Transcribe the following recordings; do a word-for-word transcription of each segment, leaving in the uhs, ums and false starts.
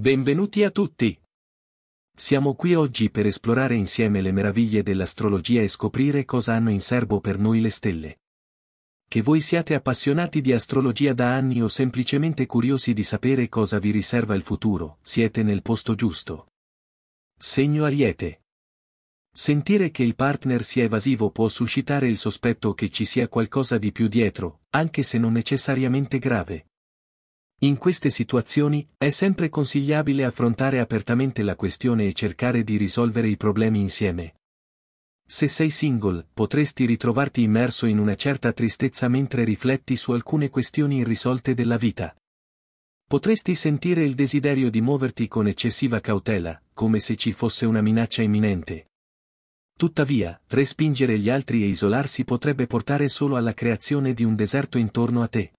Benvenuti a tutti! Siamo qui oggi per esplorare insieme le meraviglie dell'astrologia e scoprire cosa hanno in serbo per noi le stelle. Che voi siate appassionati di astrologia da anni o semplicemente curiosi di sapere cosa vi riserva il futuro, siete nel posto giusto. Segno Ariete. Sentire che il partner sia evasivo può suscitare il sospetto che ci sia qualcosa di più dietro, anche se non necessariamente grave. In queste situazioni, è sempre consigliabile affrontare apertamente la questione e cercare di risolvere i problemi insieme. Se sei single, potresti ritrovarti immerso in una certa tristezza mentre rifletti su alcune questioni irrisolte della vita. Potresti sentire il desiderio di muoverti con eccessiva cautela, come se ci fosse una minaccia imminente. Tuttavia, respingere gli altri e isolarsi potrebbe portare solo alla creazione di un deserto intorno a te.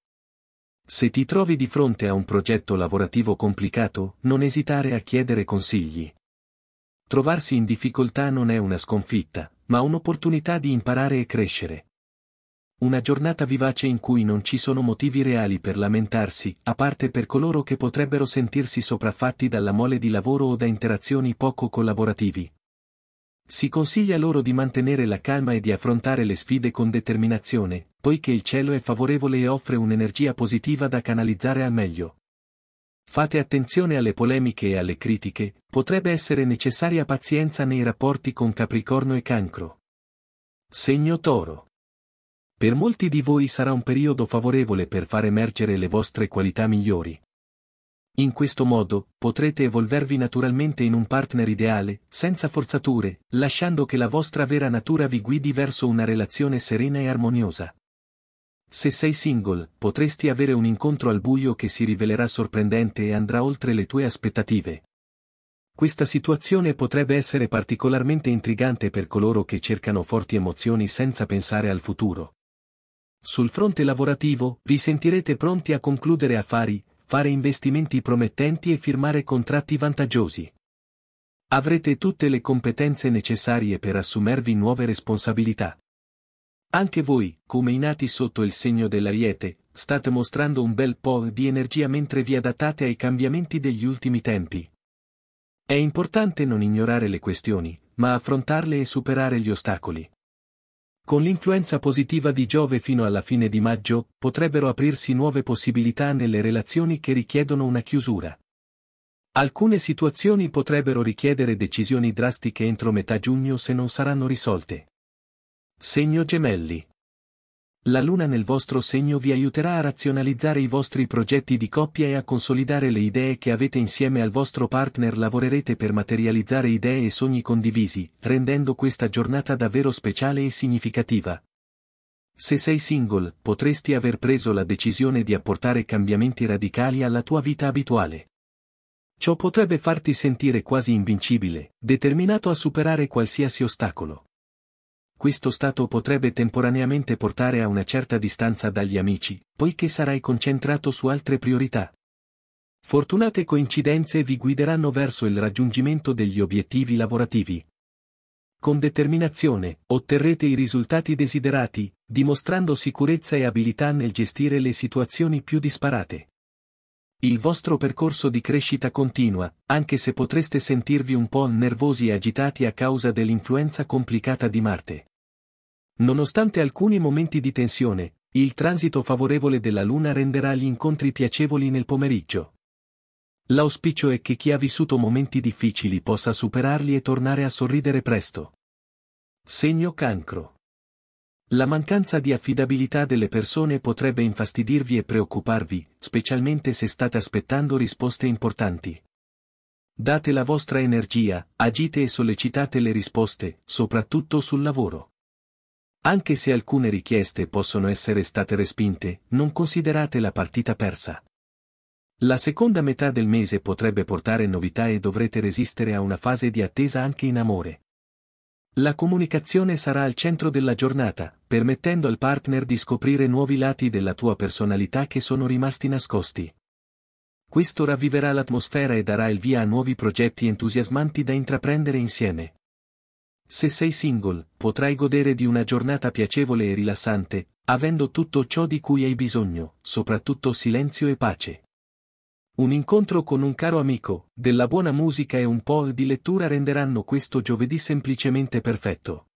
Se ti trovi di fronte a un progetto lavorativo complicato, non esitare a chiedere consigli. Trovarsi in difficoltà non è una sconfitta, ma un'opportunità di imparare e crescere. Una giornata vivace in cui non ci sono motivi reali per lamentarsi, a parte per coloro che potrebbero sentirsi sopraffatti dalla mole di lavoro o da interazioni poco collaborativi. Si consiglia loro di mantenere la calma e di affrontare le sfide con determinazione, poiché il cielo è favorevole e offre un'energia positiva da canalizzare al meglio. Fate attenzione alle polemiche e alle critiche, potrebbe essere necessaria pazienza nei rapporti con Capricorno e Cancro. Segno Toro. Per molti di voi sarà un periodo favorevole per far emergere le vostre qualità migliori. In questo modo, potrete evolvervi naturalmente in un partner ideale, senza forzature, lasciando che la vostra vera natura vi guidi verso una relazione serena e armoniosa. Se sei single, potresti avere un incontro al buio che si rivelerà sorprendente e andrà oltre le tue aspettative. Questa situazione potrebbe essere particolarmente intrigante per coloro che cercano forti emozioni senza pensare al futuro. Sul fronte lavorativo, vi sentirete pronti a concludere affari, fare investimenti promettenti e firmare contratti vantaggiosi. Avrete tutte le competenze necessarie per assumervi nuove responsabilità. Anche voi, come i nati sotto il segno dell'Ariete, state mostrando un bel po' di energia mentre vi adattate ai cambiamenti degli ultimi tempi. È importante non ignorare le questioni, ma affrontarle e superare gli ostacoli. Con l'influenza positiva di Giove fino alla fine di maggio, potrebbero aprirsi nuove possibilità nelle relazioni che richiedono una chiusura. Alcune situazioni potrebbero richiedere decisioni drastiche entro metà giugno se non saranno risolte. Segno Gemelli. La Luna nel vostro segno vi aiuterà a razionalizzare i vostri progetti di coppia e a consolidare le idee che avete insieme al vostro partner. Lavorerete per materializzare idee e sogni condivisi, rendendo questa giornata davvero speciale e significativa. Se sei single, potresti aver preso la decisione di apportare cambiamenti radicali alla tua vita abituale. Ciò potrebbe farti sentire quasi invincibile, determinato a superare qualsiasi ostacolo. Questo stato potrebbe temporaneamente portare a una certa distanza dagli amici, poiché sarai concentrato su altre priorità. Fortunate coincidenze vi guideranno verso il raggiungimento degli obiettivi lavorativi. Con determinazione, otterrete i risultati desiderati, dimostrando sicurezza e abilità nel gestire le situazioni più disparate. Il vostro percorso di crescita continua, anche se potreste sentirvi un po' nervosi e agitati a causa dell'influenza complicata di Marte. Nonostante alcuni momenti di tensione, il transito favorevole della Luna renderà gli incontri piacevoli nel pomeriggio. L'auspicio è che chi ha vissuto momenti difficili possa superarli e tornare a sorridere presto. Segno Cancro. La mancanza di affidabilità delle persone potrebbe infastidirvi e preoccuparvi, specialmente se state aspettando risposte importanti. Date la vostra energia, agite e sollecitate le risposte, soprattutto sul lavoro. Anche se alcune richieste possono essere state respinte, non considerate la partita persa. La seconda metà del mese potrebbe portare novità e dovrete resistere a una fase di attesa anche in amore. La comunicazione sarà al centro della giornata, permettendo al partner di scoprire nuovi lati della tua personalità che sono rimasti nascosti. Questo ravviverà l'atmosfera e darà il via a nuovi progetti entusiasmanti da intraprendere insieme. Se sei single, potrai godere di una giornata piacevole e rilassante, avendo tutto ciò di cui hai bisogno, soprattutto silenzio e pace. Un incontro con un caro amico, della buona musica e un po' di lettura renderanno questo giovedì semplicemente perfetto.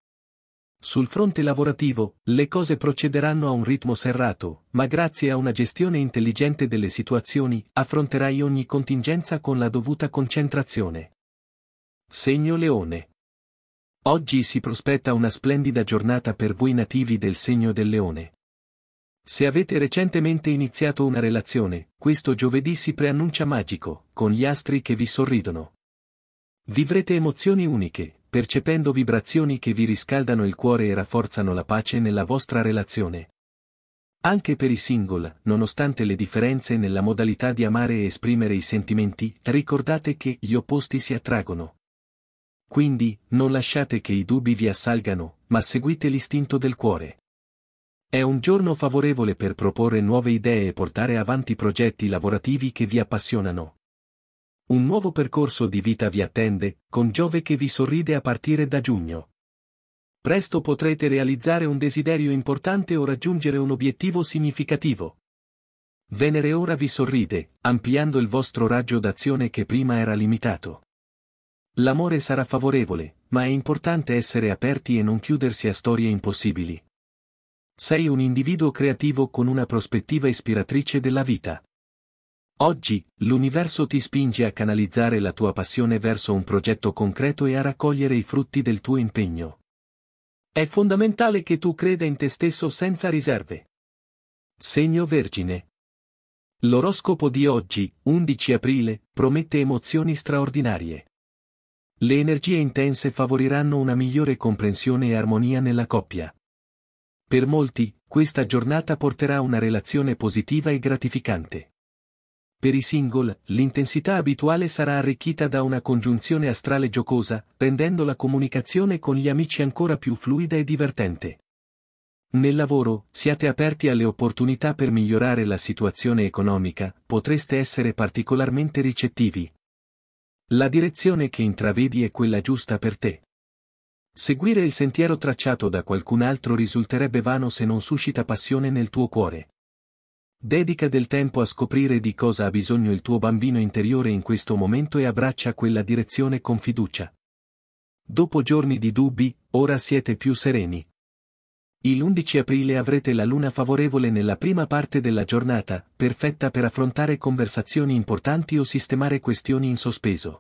Sul fronte lavorativo, le cose procederanno a un ritmo serrato, ma grazie a una gestione intelligente delle situazioni, affronterai ogni contingenza con la dovuta concentrazione. Segno Leone. Oggi si prospetta una splendida giornata per voi nativi del segno del Leone. Se avete recentemente iniziato una relazione, questo giovedì si preannuncia magico, con gli astri che vi sorridono. Vivrete emozioni uniche, percependo vibrazioni che vi riscaldano il cuore e rafforzano la pace nella vostra relazione. Anche per i single, nonostante le differenze nella modalità di amare e esprimere i sentimenti, ricordate che gli opposti si attraggono. Quindi, non lasciate che i dubbi vi assalgano, ma seguite l'istinto del cuore. È un giorno favorevole per proporre nuove idee e portare avanti progetti lavorativi che vi appassionano. Un nuovo percorso di vita vi attende, con Giove che vi sorride a partire da giugno. Presto potrete realizzare un desiderio importante o raggiungere un obiettivo significativo. Venere ora vi sorride, ampliando il vostro raggio d'azione che prima era limitato. L'amore sarà favorevole, ma è importante essere aperti e non chiudersi a storie impossibili. Sei un individuo creativo con una prospettiva ispiratrice della vita. Oggi, l'universo ti spinge a canalizzare la tua passione verso un progetto concreto e a raccogliere i frutti del tuo impegno. È fondamentale che tu creda in te stesso senza riserve. Segno Vergine. L'oroscopo di oggi, undici aprile, promette emozioni straordinarie. Le energie intense favoriranno una migliore comprensione e armonia nella coppia. Per molti, questa giornata porterà una relazione positiva e gratificante. Per i single, l'intensità abituale sarà arricchita da una congiunzione astrale giocosa, rendendo la comunicazione con gli amici ancora più fluida e divertente. Nel lavoro, siate aperti alle opportunità per migliorare la situazione economica, potreste essere particolarmente ricettivi. La direzione che intravedi è quella giusta per te. Seguire il sentiero tracciato da qualcun altro risulterebbe vano se non suscita passione nel tuo cuore. Dedica del tempo a scoprire di cosa ha bisogno il tuo bambino interiore in questo momento e abbraccia quella direzione con fiducia. Dopo giorni di dubbi, ora siete più sereni. Il undici aprile avrete la luna favorevole nella prima parte della giornata, perfetta per affrontare conversazioni importanti o sistemare questioni in sospeso.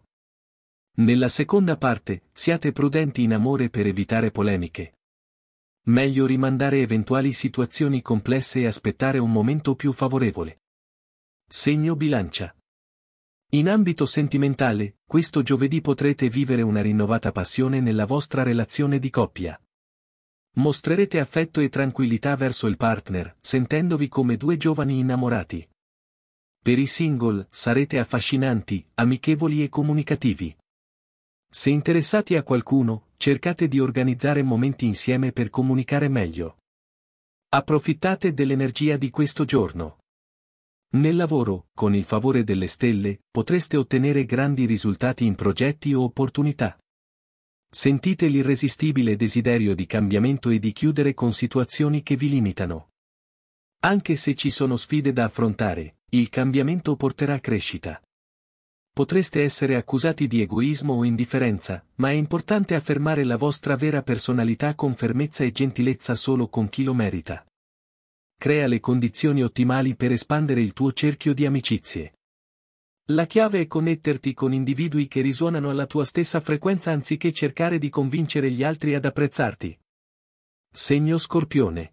Nella seconda parte, siate prudenti in amore per evitare polemiche. Meglio rimandare eventuali situazioni complesse e aspettare un momento più favorevole. Segno Bilancia. In ambito sentimentale, questo giovedì potrete vivere una rinnovata passione nella vostra relazione di coppia. Mostrerete affetto e tranquillità verso il partner, sentendovi come due giovani innamorati. Per i single, sarete affascinanti, amichevoli e comunicativi. Se interessati a qualcuno, cercate di organizzare momenti insieme per comunicare meglio. Approfittate dell'energia di questo giorno. Nel lavoro, con il favore delle stelle, potreste ottenere grandi risultati in progetti o opportunità. Sentite l'irresistibile desiderio di cambiamento e di chiudere con situazioni che vi limitano. Anche se ci sono sfide da affrontare, il cambiamento porterà crescita. Potreste essere accusati di egoismo o indifferenza, ma è importante affermare la vostra vera personalità con fermezza e gentilezza solo con chi lo merita. Crea le condizioni ottimali per espandere il tuo cerchio di amicizie. La chiave è connetterti con individui che risuonano alla tua stessa frequenza anziché cercare di convincere gli altri ad apprezzarti. Segno Scorpione.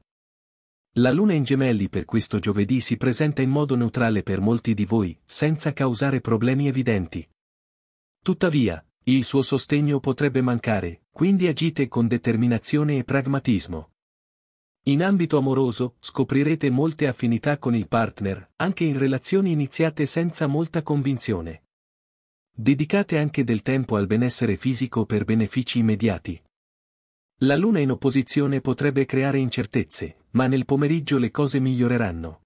La luna in gemelli per questo giovedì si presenta in modo neutrale per molti di voi, senza causare problemi evidenti. Tuttavia, il suo sostegno potrebbe mancare, quindi agite con determinazione e pragmatismo. In ambito amoroso, scoprirete molte affinità con il partner, anche in relazioni iniziate senza molta convinzione. Dedicate anche del tempo al benessere fisico per benefici immediati. La luna in opposizione potrebbe creare incertezze, ma nel pomeriggio le cose miglioreranno.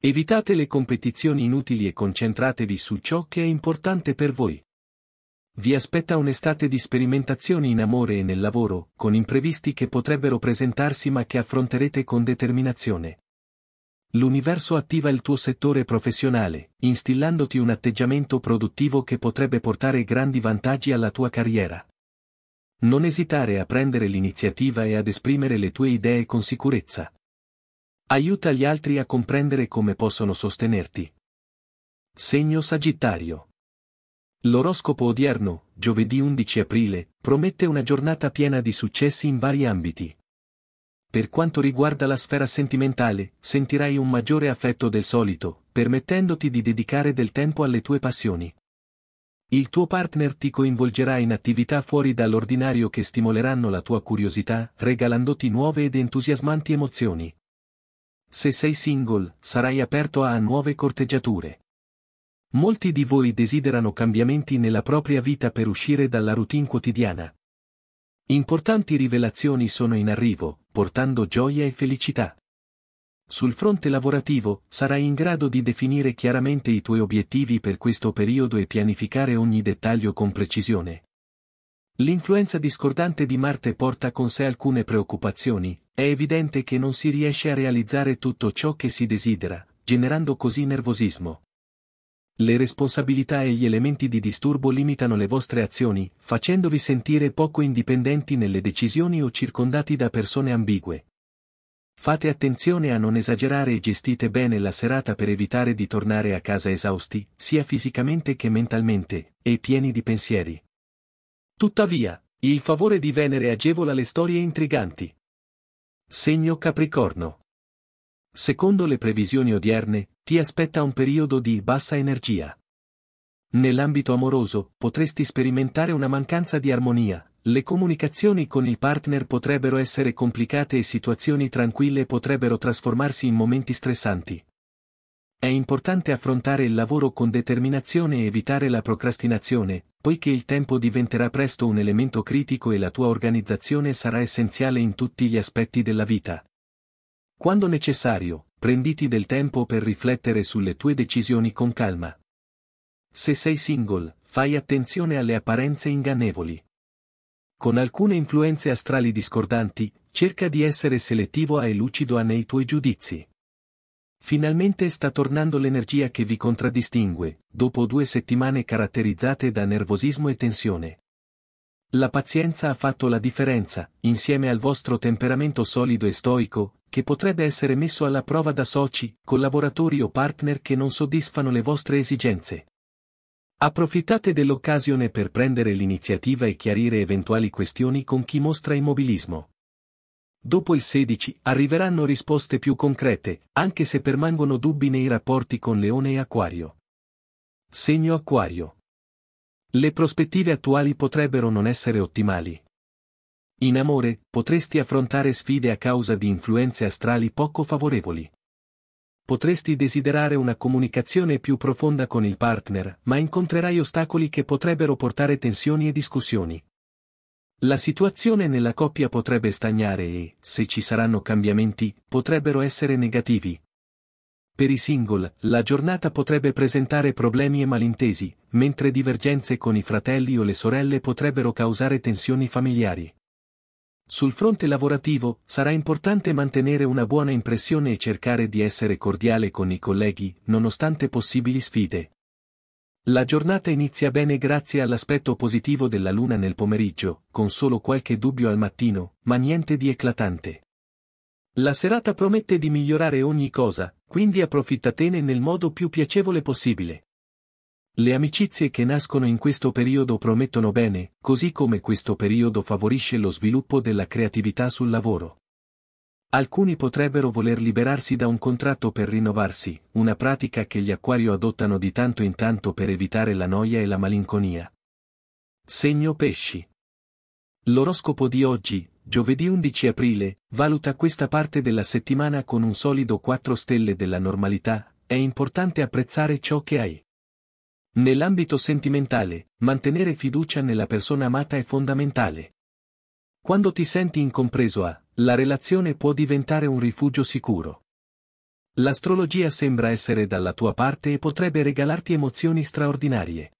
Evitate le competizioni inutili e concentratevi su ciò che è importante per voi. Vi aspetta un'estate di sperimentazioni in amore e nel lavoro, con imprevisti che potrebbero presentarsi ma che affronterete con determinazione. L'universo attiva il tuo settore professionale, instillandoti un atteggiamento produttivo che potrebbe portare grandi vantaggi alla tua carriera. Non esitare a prendere l'iniziativa e ad esprimere le tue idee con sicurezza. Aiuta gli altri a comprendere come possono sostenerti. Segno Sagittario. L'oroscopo odierno, giovedì undici aprile, promette una giornata piena di successi in vari ambiti. Per quanto riguarda la sfera sentimentale, sentirai un maggiore affetto del solito, permettendoti di dedicare del tempo alle tue passioni. Il tuo partner ti coinvolgerà in attività fuori dall'ordinario che stimoleranno la tua curiosità, regalandoti nuove ed entusiasmanti emozioni. Se sei single, sarai aperto a nuove corteggiature. Molti di voi desiderano cambiamenti nella propria vita per uscire dalla routine quotidiana. Importanti rivelazioni sono in arrivo, portando gioia e felicità. Sul fronte lavorativo, sarai in grado di definire chiaramente i tuoi obiettivi per questo periodo e pianificare ogni dettaglio con precisione. L'influenza discordante di Marte porta con sé alcune preoccupazioni, è evidente che non si riesce a realizzare tutto ciò che si desidera, generando così nervosismo. Le responsabilità e gli elementi di disturbo limitano le vostre azioni, facendovi sentire poco indipendenti nelle decisioni o circondati da persone ambigue. Fate attenzione a non esagerare e gestite bene la serata per evitare di tornare a casa esausti, sia fisicamente che mentalmente, e pieni di pensieri. Tuttavia, il favore di Venere agevola le storie intriganti. Segno Capricorno. Secondo le previsioni odierne, ti aspetta un periodo di bassa energia. Nell'ambito amoroso, potresti sperimentare una mancanza di armonia, le comunicazioni con il partner potrebbero essere complicate e situazioni tranquille potrebbero trasformarsi in momenti stressanti. È importante affrontare il lavoro con determinazione e evitare la procrastinazione, poiché il tempo diventerà presto un elemento critico e la tua organizzazione sarà essenziale in tutti gli aspetti della vita. Quando necessario, prenditi del tempo per riflettere sulle tue decisioni con calma. Se sei single, fai attenzione alle apparenze ingannevoli. Con alcune influenze astrali discordanti, cerca di essere selettivo e lucido nei tuoi giudizi. Finalmente sta tornando l'energia che vi contraddistingue, dopo due settimane caratterizzate da nervosismo e tensione. La pazienza ha fatto la differenza, insieme al vostro temperamento solido e stoico, che potrebbe essere messo alla prova da soci, collaboratori o partner che non soddisfano le vostre esigenze. Approfittate dell'occasione per prendere l'iniziativa e chiarire eventuali questioni con chi mostra immobilismo. Dopo il sedici arriveranno risposte più concrete, anche se permangono dubbi nei rapporti con Leone e Acquario. Segno Acquario. Le prospettive attuali potrebbero non essere ottimali. In amore, potresti affrontare sfide a causa di influenze astrali poco favorevoli. Potresti desiderare una comunicazione più profonda con il partner, ma incontrerai ostacoli che potrebbero portare tensioni e discussioni. La situazione nella coppia potrebbe stagnare e, se ci saranno cambiamenti, potrebbero essere negativi. Per i single, la giornata potrebbe presentare problemi e malintesi, mentre divergenze con i fratelli o le sorelle potrebbero causare tensioni familiari. Sul fronte lavorativo, sarà importante mantenere una buona impressione e cercare di essere cordiale con i colleghi, nonostante possibili sfide. La giornata inizia bene grazie all'aspetto positivo della luna nel pomeriggio, con solo qualche dubbio al mattino, ma niente di eclatante. La serata promette di migliorare ogni cosa, quindi approfittatene nel modo più piacevole possibile. Le amicizie che nascono in questo periodo promettono bene, così come questo periodo favorisce lo sviluppo della creatività sul lavoro. Alcuni potrebbero voler liberarsi da un contratto per rinnovarsi, una pratica che gli acquario adottano di tanto in tanto per evitare la noia e la malinconia. Segno Pesci. L'oroscopo di oggi, giovedì undici aprile, valuta questa parte della settimana con un solido quattro stelle della normalità, è importante apprezzare ciò che hai. Nell'ambito sentimentale, mantenere fiducia nella persona amata è fondamentale. Quando ti senti incompreso a, la relazione può diventare un rifugio sicuro. L'astrologia sembra essere dalla tua parte e potrebbe regalarti emozioni straordinarie.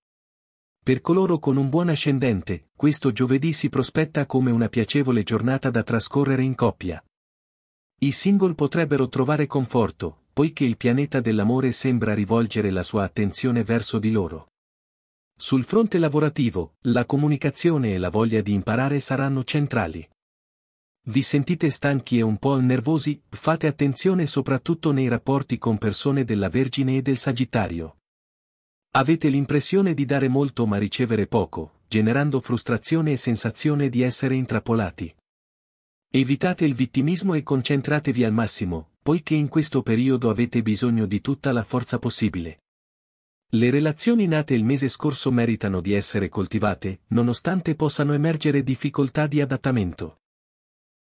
Per coloro con un buon ascendente, questo giovedì si prospetta come una piacevole giornata da trascorrere in coppia. I single potrebbero trovare conforto, poiché il pianeta dell'amore sembra rivolgere la sua attenzione verso di loro. Sul fronte lavorativo, la comunicazione e la voglia di imparare saranno centrali. Vi sentite stanchi e un po' nervosi, fate attenzione soprattutto nei rapporti con persone della Vergine e del Sagittario. Avete l'impressione di dare molto ma ricevere poco, generando frustrazione e sensazione di essere intrappolati. Evitate il vittimismo e concentratevi al massimo, poiché in questo periodo avete bisogno di tutta la forza possibile. Le relazioni nate il mese scorso meritano di essere coltivate, nonostante possano emergere difficoltà di adattamento.